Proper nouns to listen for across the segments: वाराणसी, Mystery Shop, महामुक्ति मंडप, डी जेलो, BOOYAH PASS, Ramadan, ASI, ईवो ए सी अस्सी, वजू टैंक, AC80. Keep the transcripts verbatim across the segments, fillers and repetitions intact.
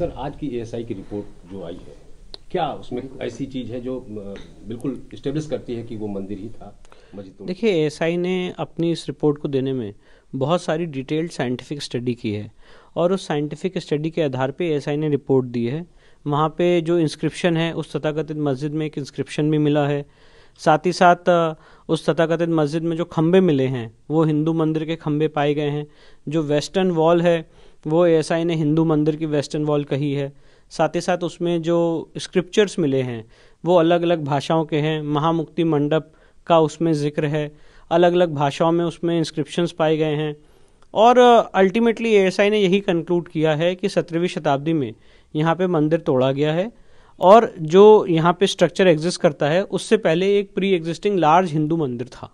Sir, आज की ASI की रिपोर्ट जो आई है, क्या उसमें ऐसी चीज़ है जो बिल्कुल इस्टेब्लिश करती है कि वो मंदिर ही था? देखिए, एएसआई ने अपनी इस रिपोर्ट को देने में बहुत सारी डिटेल्ड साइंटिफिक स्टडी की है और उस साइंटिफिक स्टडी के आधार पे एएसआई ने रिपोर्ट दी है। वहाँ पे जो इंस्क्रिप्शन है उस तथाकथित मस्जिद में एक इंस्क्रिप्शन भी मिला है, साथ ही साथ उस तथाकथित मस्जिद में जो खम्भे मिले हैं वो हिंदू मंदिर के खम्भे पाए गए हैं। जो वेस्टर्न वॉल है वो एएसआई ने हिंदू मंदिर की वेस्टर्न वॉल कही है। साथ ही साथ उसमें जो स्क्रिप्चर्स मिले हैं वो अलग अलग भाषाओं के हैं। महामुक्ति मंडप का उसमें जिक्र है, अलग अलग भाषाओं में उसमें इंस्क्रिप्शंस पाए गए हैं। और अल्टीमेटली एएसआई ने यही कंक्लूड किया है कि सत्रहवीं शताब्दी में यहाँ पे मंदिर तोड़ा गया है और जो यहाँ पे स्ट्रक्चर एग्जिस्ट करता है उससे पहले एक प्री एग्जिस्टिंग लार्ज हिंदू मंदिर था।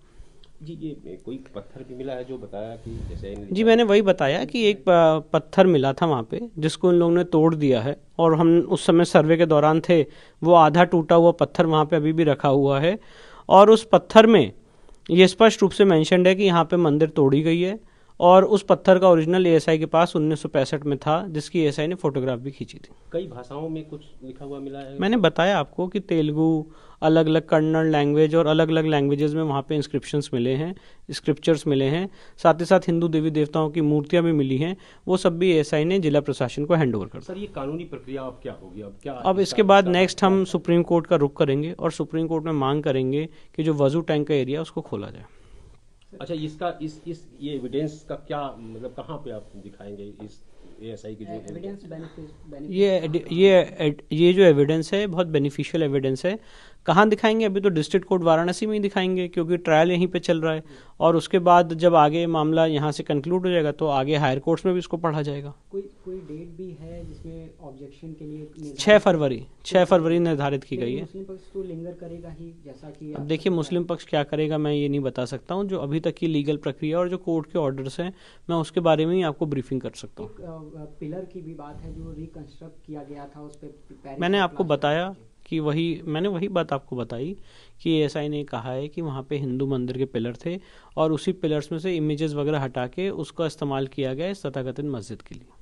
जी, ये कोई पत्थर भी मिला है जो बताया कि जैसे जी मैंने वही बताया कि एक पत्थर मिला था वहाँ पे जिसको इन लोगों ने तोड़ दिया है और हम उस समय सर्वे के दौरान थे। वो आधा टूटा हुआ पत्थर वहाँ पे अभी भी रखा हुआ है और उस पत्थर में ये स्पष्ट रूप से मेंशन्ड है कि यहाँ पे मंदिर तोड़ी गई है और उस पत्थर का ओरिजिनल एएसआई के पास उन्नीस सौ पैंसठ में था, जिसकी एएसआई ने फोटोग्राफ भी खींची थी। कई भाषाओं में कुछ लिखा हुआ मिला है। मैंने बताया आपको कि तेलुगु, अलग अलग कन्नड़ लैंग्वेज और अलग अलग लैंग्वेजेस में वहाँ पे इंस्क्रिप्शंस मिले हैं, स्क्रिप्चर्स मिले हैं। साथ ही साथ हिंदू देवी देवताओं की मूर्तियाँ भी मिली हैं। वो सब भी एएसआई ने जिला प्रशासन को हैंड ओवर कर दिया। सर, ये कानूनी प्रक्रिया अब क्या होगी? अब क्या अब इसके बाद नेक्स्ट हम सुप्रीम कोर्ट का रुख करेंगे और सुप्रीम कोर्ट में मांग करेंगे कि जो वजू टैंक का एरिया उसको खोला जाए। अच्छा, इसका इस इस ये एविडेंस का क्या मतलब कहाँ पे आप दिखाएंगे? इस एएसआई की जो एविडेंस बेनिफिट ये ये ये जो एविडेंस है बहुत बेनिफिशियल एविडेंस है। कहाँ दिखाएंगे? अभी तो डिस्ट्रिक्ट कोर्ट वाराणसी में ही दिखाएंगे क्योंकि ट्रायल यहीं पे चल रहा है और उसके बाद जब आगे मामला यहाँ से कंक्लूड हो जाएगा तो आगे हायर कोर्ट्स में भी इसको पढ़ा जाएगा। कोई कोई डेट भी है जिसमें ऑब्जेक्शन के लिए? छः फरवरी छः फरवरी निर्धारित की गई है। मुस्लिम पक्ष तो लिंगर करेगा ही, जैसा कि अब देखिए मुस्लिम पक्ष क्या करेगा मैं ये नहीं बता सकता हूँ। जो अभी तक की लीगल प्रक्रिया और जो कोर्ट के ऑर्डर्स हैं मैं उसके बारे में ही आपको ब्रीफिंग कर सकता हूँ। पिलर की भी बात है जो रिकन्स्ट्रक्ट किया गया था उस पर मैंने आपको बताया कि वही मैंने वही बात आपको बताई कि एएसआई ने कहा है कि वहाँ पे हिंदू मंदिर के पिलर थे और उसी पिलर्स में से इमेजेस वगैरह हटा के उसका इस्तेमाल किया गया इस तथाकथित मस्जिद के लिए।